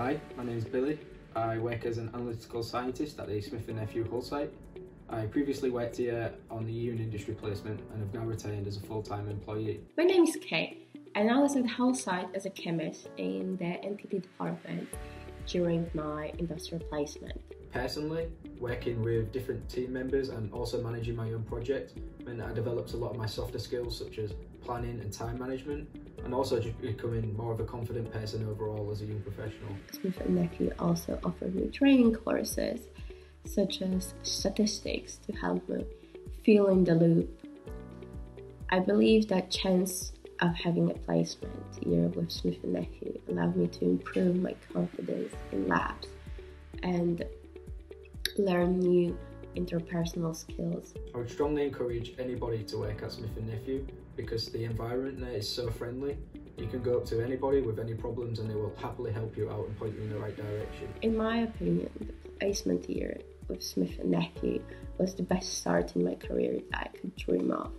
Hi, my name is Billy. I work as an analytical scientist at the Smith & Nephew Hull site. I previously worked here on the EU and industry placement and have now returned as a full-time employee. My name is Kate and I was at the Hull site as a chemist in the NPT department during my industrial placement. Personally, working with different team members and also managing my own project meant that I developed a lot of my softer skills such as planning and time management, and also just becoming more of a confident person overall as a young professional. Smith & Nephew also offered me training courses such as statistics to help me fill in the loop. I believe that chance of having a placement year with Smith & Nephew allowed me to improve my confidence in labs and learn new interpersonal skills. I would strongly encourage anybody to work at Smith & Nephew because the environment there is so friendly. You can go up to anybody with any problems and they will happily help you out and point you in the right direction. In my opinion, the placement year with Smith & Nephew was the best start in my career that I could dream of.